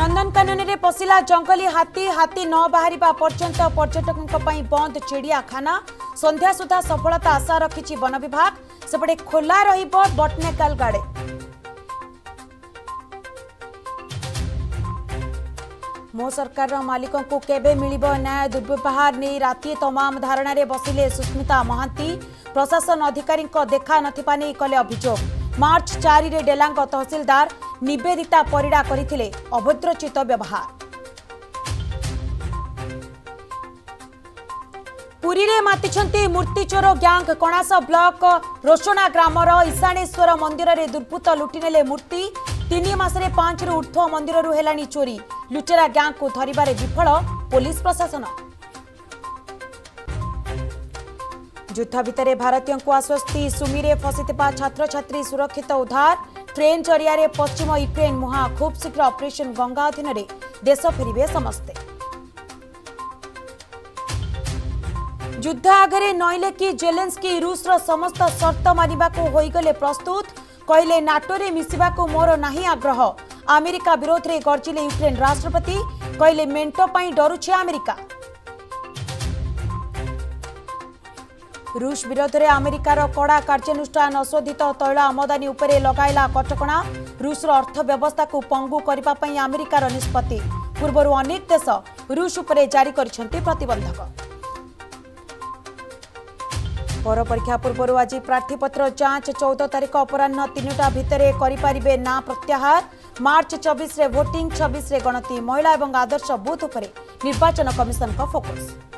नंदनकानन पशिला जंगली हाथी हाथी न बाहर पर्यंत पर्यटकों बंद चिड़ियाखाना संध्या सुधा सफलता आशा रखी वन विभाग सेपटे खोला बॉटनिकल गार्डन मो सरकार मालिकों को केबे मिलिब न्याय दुर्व्यवहार नहीं राति तमाम धारणा रे बसिले सुष्मिता महांती प्रशासन अधिकारी देखा नथिपा नहीं कले अभियोग मार्च 4 रे डेलांग तहसीलदार निवेदिता परिडा करथिले अभद्रचित व्यवहार। पुरी रे मातिछंती मूर्तिचोर ग्यांग कणास ब्लॉक रोशना ग्रामर ईशानेश्वर मंदिर रे दुर्बृत्त लुटिनेले मूर्ति 3 मास रे 5 रु ऊर्ध्व मंदिर रु हेलानी चोरी लुटेरा ग्यांग को धरिबारे विफल पुलिस प्रशासन। युद्ध भितर भारतीयों को आश्वस्ति सुमी रे फसिथिबा छात्र छात्री सुरक्षित उद्धार ट्रेन जरिया रे पश्चिम यूक्रेन मुहां खूब शीघ्र ऑपरेशन गंगा अधीन रे देश फेरिबे समस्ते। युद्ध आगे नईले कि जेलेंस्की रूसर समस्त शर्त मानिबाकू होइगले प्रस्तुत कहले नाटो रे मिसिबाकू मोर नाही आग्रह अमेरिका विरोध रे गर्जिले यूक्रेन राष्ट्रपति कहले मेंटो पई डरुछे अमेरिका। रूस विरोध रे अमेरिकार कड़ा कार्यानुष्ठान अशोधित तैल आमदानी उपरे लगाइला कटकणा रूसर अर्थव्यवस्था को पंगु करबा पई अमेरिकार निष्पत्ति पूर्वरु अनेक देश रूस उपरे जारी करछंती प्रतिबंधक। पर परीक्षा पूर्व आज प्रार्थीपत्र जांच 14 तारीख अपराह 3टा भितर करें ना प्रत्याहार मार्च 24 रे वोटिंग 26 रे गणति महिला और आदर्श बूथ पर निर्वाचन कमिशन का फोकस।